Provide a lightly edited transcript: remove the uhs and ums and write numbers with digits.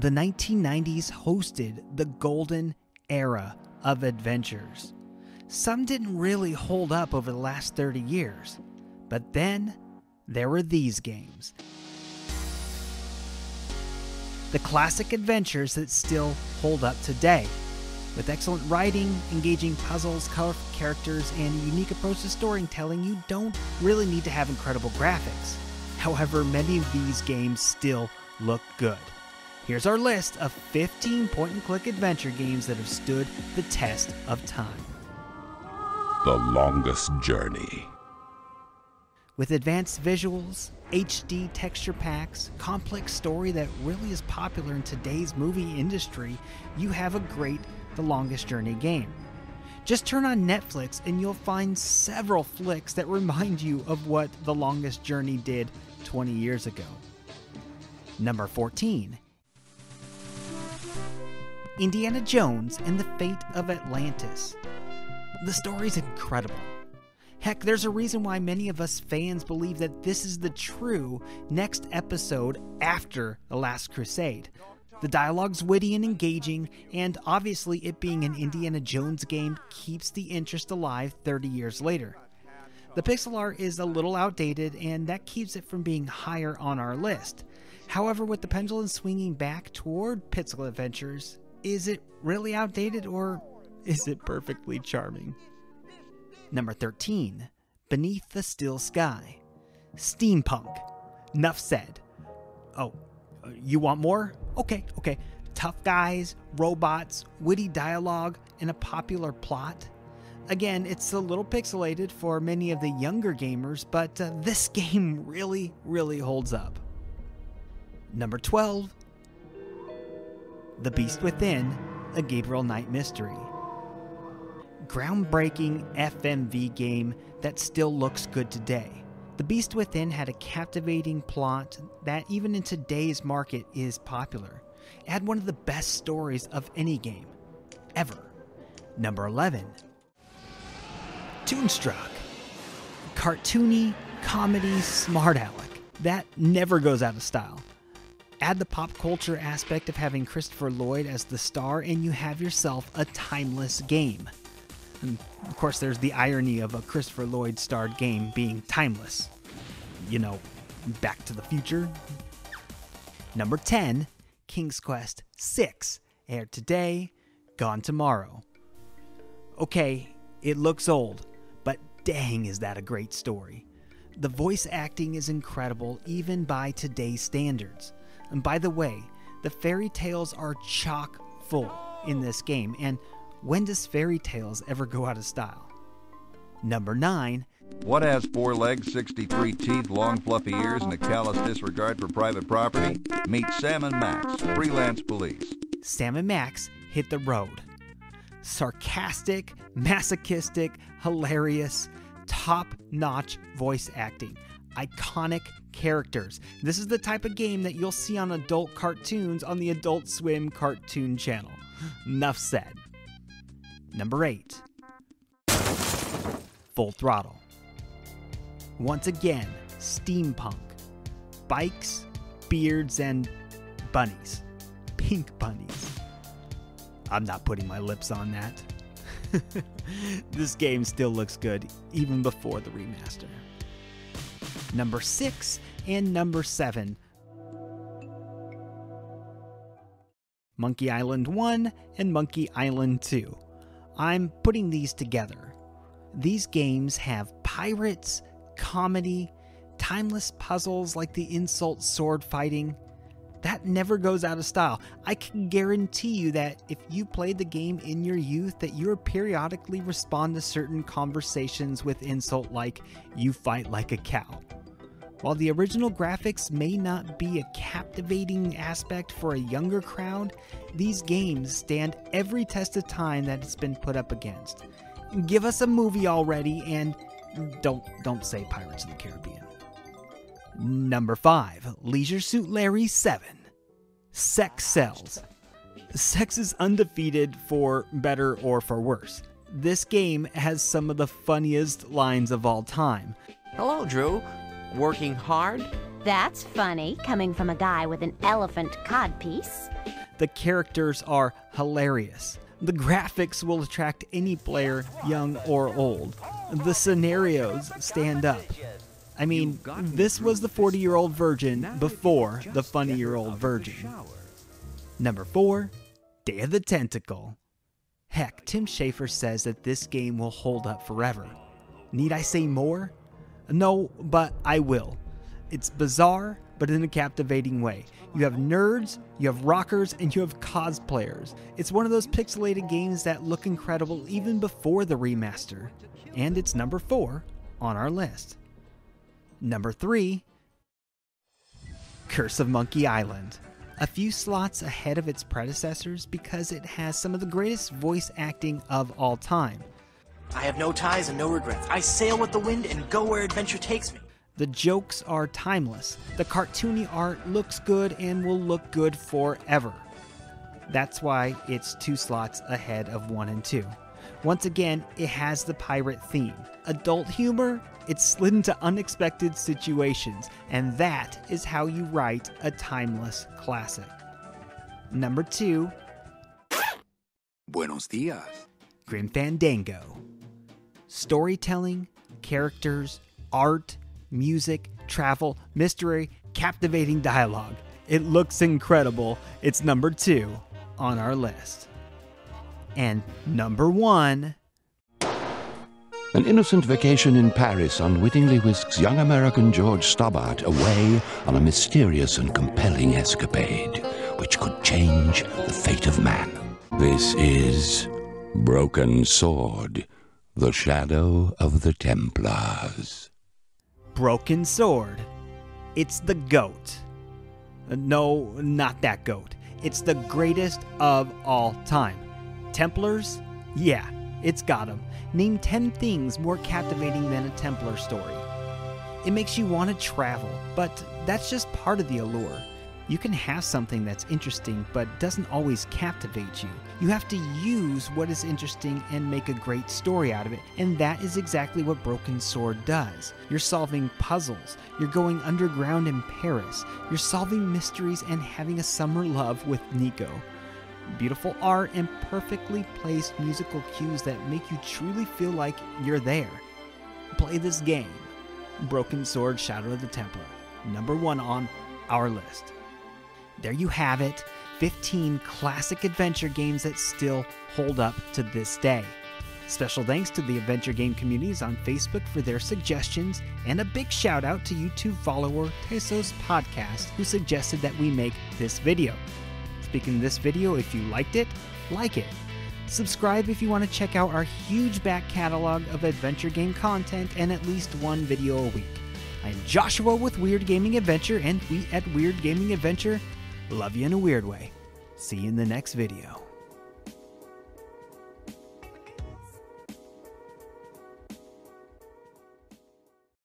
the 1990s hosted the golden era of adventures. Some didn't really hold up over the last 30 years, but then there were these games. The classic adventures that still hold up today. With excellent writing, engaging puzzles, colorful characters, and a unique approach to storytelling, you don't really need to have incredible graphics. However, many of these games still look good. Here's our list of 15 point-and-click adventure games that have stood the test of time. The Longest Journey. With advanced visuals, HD texture packs, complex story that really is popular in today's movie industry, you have a great The Longest Journey game. Just turn on Netflix and you'll find several flicks that remind you of what The Longest Journey did 20 years ago. Number 14. Indiana Jones and the Fate of Atlantis. The story's incredible. Heck, there's a reason why many of us fans believe that this is the true next episode after The Last Crusade. The dialogue's witty and engaging, and obviously it being an Indiana Jones game keeps the interest alive 30 years later. The pixel art is a little outdated, and that keeps it from being higher on our list. However, with the pendulum swinging back toward pixel adventures, is it really outdated or is it perfectly charming? Number 13, Beneath the Steel Sky. Steampunk. Nuff said. Oh, you want more? Okay. Tough guys, robots, witty dialogue, and a popular plot. Again, it's a little pixelated for many of the younger gamers, but this game really holds up. Number 12, The Beast Within, A Gabriel Knight Mystery. Groundbreaking FMV game that still looks good today. The Beast Within had a captivating plot that even in today's market is popular. It had one of the best stories of any game ever. Number 11, Toonstruck. Cartoony, comedy, smart aleck. That never goes out of style. Add the pop culture aspect of having Christopher Lloyd as the star and you have yourself a timeless game. And of course, there's the irony of a Christopher Lloyd-starred game being timeless. You know, Back to the Future. Number 10, King's Quest VI, aired today, gone tomorrow. Okay, it looks old, but dang is that a great story. The voice acting is incredible, even by today's standards. And by the way, the fairy tales are chock full in this game, and when does fairy tales ever go out of style? Number 9. What has 4 legs, 63 teeth, long fluffy ears, and a callous disregard for private property? Meet Sam and Max, Freelance Police. Sam and Max hit the road. Sarcastic, masochistic, hilarious, top-notch voice acting. Iconic characters. This is the type of game that you'll see on adult cartoons on the Adult Swim cartoon channel. Enough said. Number 8, Full Throttle. Once again, steampunk. Bikes, beards, and bunnies. Pink bunnies. I'm not putting my lips on that. This game still looks good, even before the remaster. Number 6 and number 7, Monkey Island 1 and Monkey Island 2. I'm putting these together. These games have pirates, comedy, timeless puzzles like the insult sword fighting. That never goes out of style. I can guarantee you that if you played the game in your youth, that you would periodically respond to certain conversations with insult like, "You fight like a cow." While the original graphics may not be a captivating aspect for a younger crowd, these games stand every test of time that it's been put up against. Give us a movie already, and don't say Pirates of the Caribbean. Number 5, Leisure Suit Larry 7. Sex sells. Sex is undefeated for better or for worse. This game has some of the funniest lines of all time. Hello, Drew. Working hard? That's funny, coming from a guy with an elephant codpiece. The characters are hilarious. The graphics will attract any player, young or old. The scenarios stand up. I mean, this was the 40-year-old virgin before the funny-year-old virgin. Number 4, Day of the Tentacle. Heck, Tim Schafer says that this game will hold up forever. Need I say more? No, but I will. It's bizarre, but in a captivating way. You have nerds, you have rockers, and you have cosplayers. It's one of those pixelated games that look incredible even before the remaster. And it's number 4 on our list. Number 3, Curse of Monkey Island. A few slots ahead of its predecessors because it has some of the greatest voice acting of all time. I have no ties and no regrets. I sail with the wind and go where adventure takes me. The jokes are timeless. The cartoony art looks good and will look good forever. That's why it's 2 slots ahead of 1 and 2. Once again, it has the pirate theme. Adult humor, it's slid into unexpected situations, and that is how you write a timeless classic. Number 2. Buenos dias. Grim Fandango. Storytelling, characters, art, music, travel, mystery, captivating dialogue. It looks incredible. It's number 2 on our list. And number 1. An innocent vacation in Paris unwittingly whisks young American George Stobart away on a mysterious and compelling escapade, which could change the fate of man. This is Broken Sword, the Shadow of the Templars. Broken Sword. It's the GOAT. No, not that GOAT. It's the greatest of all time. Templars? Yeah, it's got 'em. Name 10 things more captivating than a Templar story. It makes you want to travel, but that's just part of the allure. You can have something that's interesting, but doesn't always captivate you. You have to use what is interesting and make a great story out of it, and that is exactly what Broken Sword does. You're solving puzzles, you're going underground in Paris, you're solving mysteries and having a summer love with Nico. Beautiful art and perfectly placed musical cues that make you truly feel like you're there. Play this game. Broken Sword, Shadow of the Templar, number 1 on our list. There you have it, 15 classic adventure games that still hold up to this day. Special thanks to the adventure game communities on Facebook for their suggestions, and a big shout out to YouTube follower Tesos' Podcast, who suggested that we make this video. Speaking of this video, if you liked it, like it. Subscribe if you want to check out our huge back catalog of adventure game content and at least one video a week. I'm Joshua with Weird Gaming Adventure, and we at Weird Gaming Adventure love you in a weird way. See you in the next video.